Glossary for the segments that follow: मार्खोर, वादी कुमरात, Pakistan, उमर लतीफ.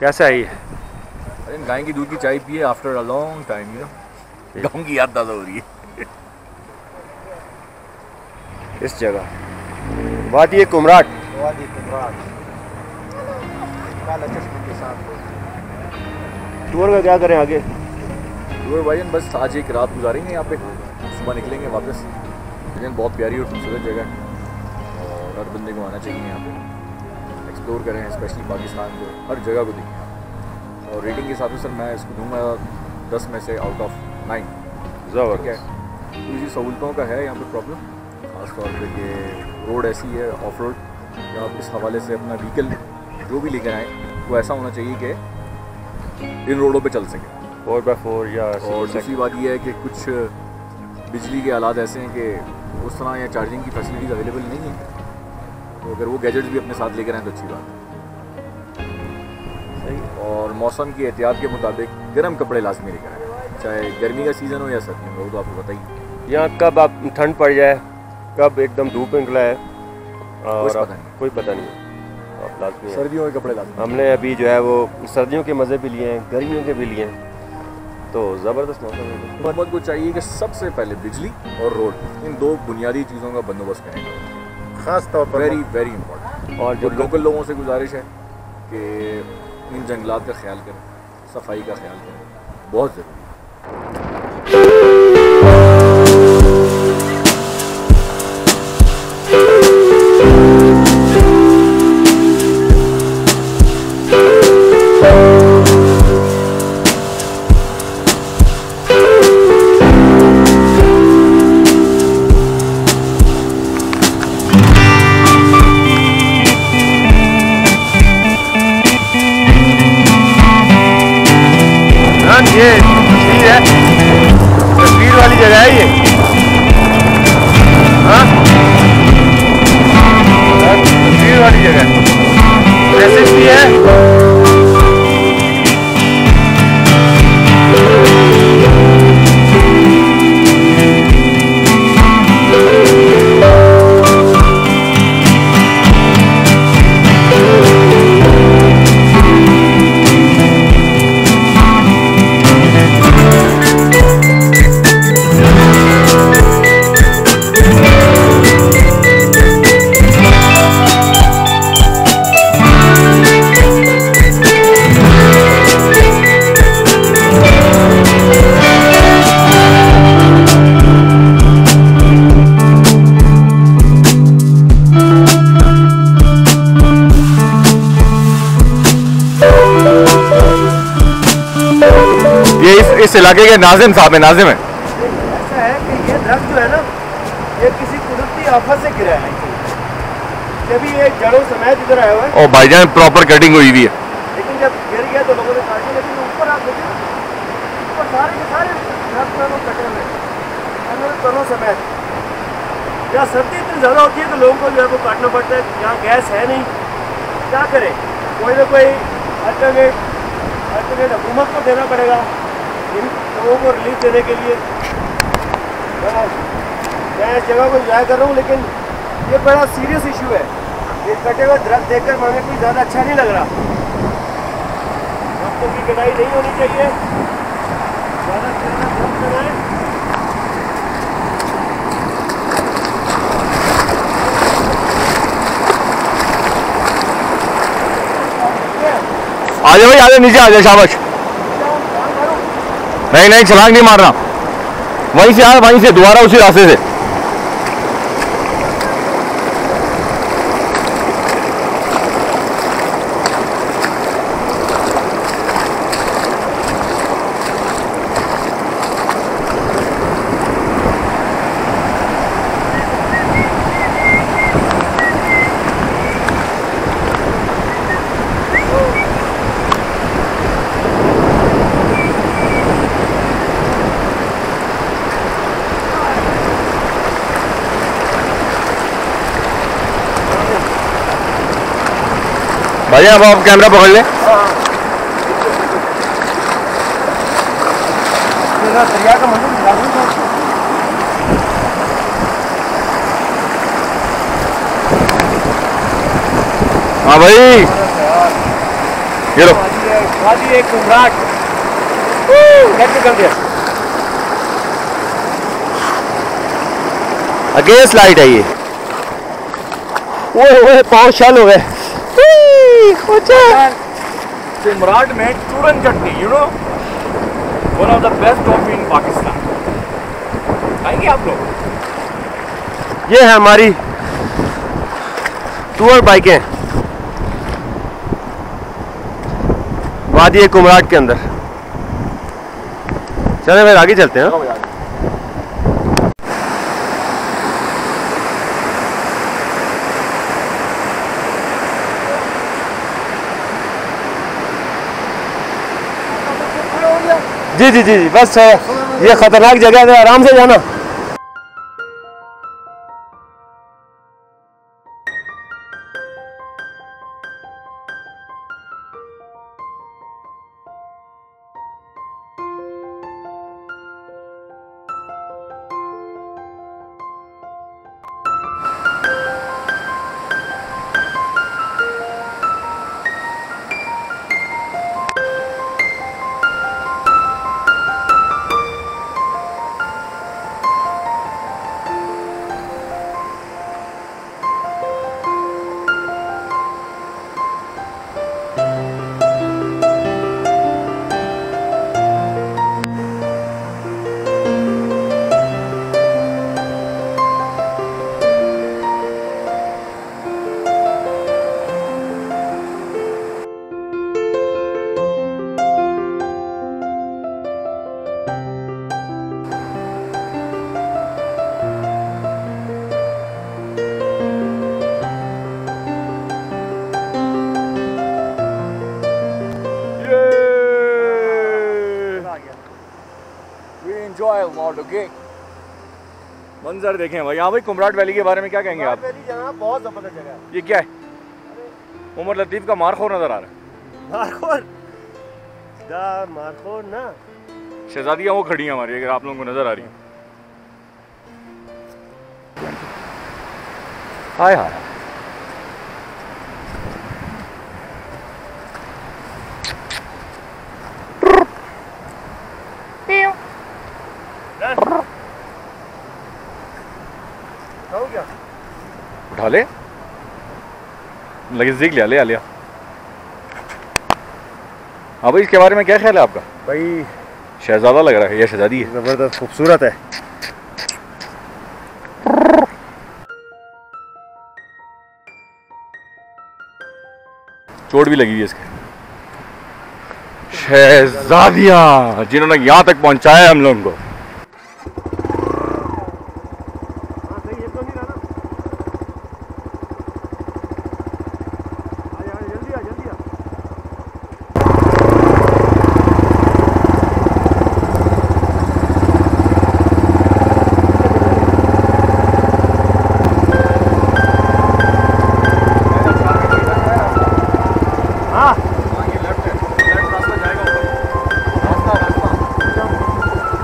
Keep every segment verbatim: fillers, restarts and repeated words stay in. कैसे आई है? अरे गाय की दूध की चाय पिए after a long time, you know गाँव की याद ताज़ा हो रही है। इस जगह वादी कुमरात वादी कुमरात के साथ टूर का क्या करें आगे? टूर भाईजन बस आज एक रात गुजारेंगे यहाँ पे, सुबह निकलेंगे वापस। भाईजन बहुत प्यारी और खूबसूरत जगह है और हर बंदे को आना चाहिए यहाँ पे, एक्सप्लोर करें, स्पेशली पाकिस्तान को, हर जगह को देखें। और रेटिंग के हिसाब से सर मैं इसको दूंगा दस में से आउट ऑफ नाइन। ठीक है, इसी सहूलतों का है यहाँ पे प्रॉब्लम, खासतौर पे ये रोड ऐसी है ऑफ रोड, या आप इस हवाले से अपना व्हीकल जो भी लेकर आएँ वो ऐसा होना चाहिए कि इन रोडों पे चल सकें, फोर बाई फोर या। और दूसरी बात यह है कि कुछ बिजली के आलात ऐसे हैं कि उस तरह या चार्जिंग की फैसिलिटीज़ अवेलेबल नहीं है, तो अगर वो गैजेट्स भी अपने साथ लेकर आएँ तो अच्छी बात है। सही। और मौसम की एहतियात के मुताबिक गर्म कपड़े लाजमी लेकर आएँ, चाहे गर्मी का सीज़न हो या सर्दी हो, वो तो आपको बताइए। यहाँ कब आप ठंड पड़ जाए, कब एकदम धूप निकला है, और पता कोई पता नहीं है। आप लाजमी सर्दियों के कपड़े लाजमी, हमने अभी जो है वो सर्दियों के मज़े भी लिए हैं, गर्मियों के भी लिए हैं, तो ज़बरदस्त मौसम है। हुकूमत को चाहिए कि सबसे पहले बिजली और रोड, इन दो बुनियादी चीज़ों का बंदोबस्त करें, खास तौर पर वेरी वेरी इम्पोर्टेंट। और जो लोकल लोगों से गुजारिश है कि इन जंगलात का ख्याल करें, सफाई का ख्याल करें, बहुत ज़रूरी है। ये तस्वीर है, तस्वीर वाली जगह है ये। हाँ, तस्वीर वाली जगह मैसेज भी है। इस इलाके के नाजिम साहब है, नाजिम है। ऐसा है कि ये दरख्त जो है ना, ये किसी कुदरती आफत से गिरा है, जब ये जड़ों समेत इधर आया हुआ है। और भाईजान प्रॉपर कटिंग हुई हुई है, लेकिन जब गिर गया तो लोगों ने काटी, लेकिन ऊपर आप देखिए ऊपर सारे के सारे दरख्त जो है वो कटे हुए हैं तनों समेत। जहाँ सर्दी इतनी ज़्यादा होती है तो लोगों को जो है वो काटना पड़ता है। यहाँ गैस है नहीं, क्या करें, कोई ना कोई अल्टरनेट अल्टरनेट हुकूमत को देना पड़ेगा लोगों को रिलीफ देने के लिए। मैं इस जगह को इंजॉय कर रहा हूँ, लेकिन ये बड़ा सीरियस इशू है। ये कटे हुए दरख्त देखकर मुझे कोई ज़्यादा अच्छा नहीं लग रहा। दरख्तों की कटाई नहीं होनी चाहिए, ज़्यादा ज़्यादा दरख्त लगाएं। आ जाओ भाई, आ जाओ नीचे, आ जाओ। शाबाश। नहीं नहीं, छलांग नहीं मारना, वहीं से आ, वहीं से दोबारा उसी रास्ते से। भाई अब आप कैमरा पकड़ ले। हाँ भाई ये लो वादी कुमरात कर दिया। अगेंस्ट लाइट है ये। ओए ओए पाँव शाल हो गए। कुमरात में चूरन चटनी, you know one of the best coffee in Pakistan. आएंगे आप लोग। ये है हमारी टूर बाइकें वादी कुमरात के अंदर। चले फिर आगे चलते हैं। जी जी जी जी बस ये खतरनाक जगह है, आराम से जाना। Okay. मंजर देखें भाई। यहाँ भाई कुमरात वैली के बारे में क्या कहेंगे आप? बहुत जबरदस्त जगह है। ये क्या है? उमर लतीफ का मार्खोर नजर आ रहा है। मार्खोर दा मार्खोर ना शहजादियाँ वो खड़ी हैं हमारी, अगर आप लोगों को नजर आ रही है। हाय हाय उठा ले लगेज लिया ले आ लिया। हाँ भाई इसके बारे में क्या ख्याल है आपका? भाई शहजादा लग रहा है या शहजादी है, जबरदस्त खूबसूरत है। चोट भी लगी हुई है इसके। शहजादियाँ जिन्होंने यहाँ तक पहुँचाया हम लोगों को।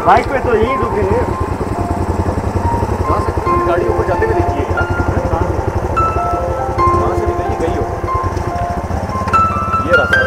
बाइक पे तो यही रुके हैं। जा सकते हैं, गाड़ी ऊपर जाते हुए देखिए ना, वहाँ से निकली गई हो। ये रास्ता है।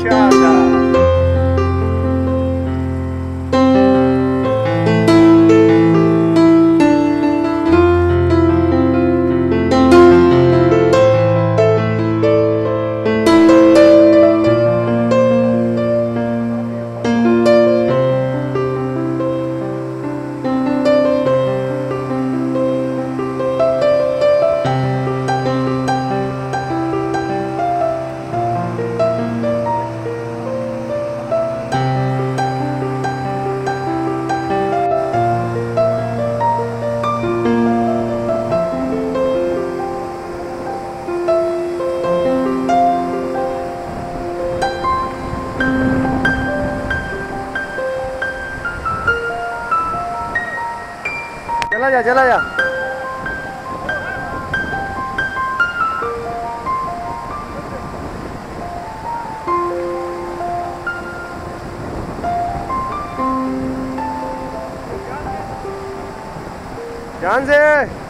Shut up. जा चला जा। ध्यान से।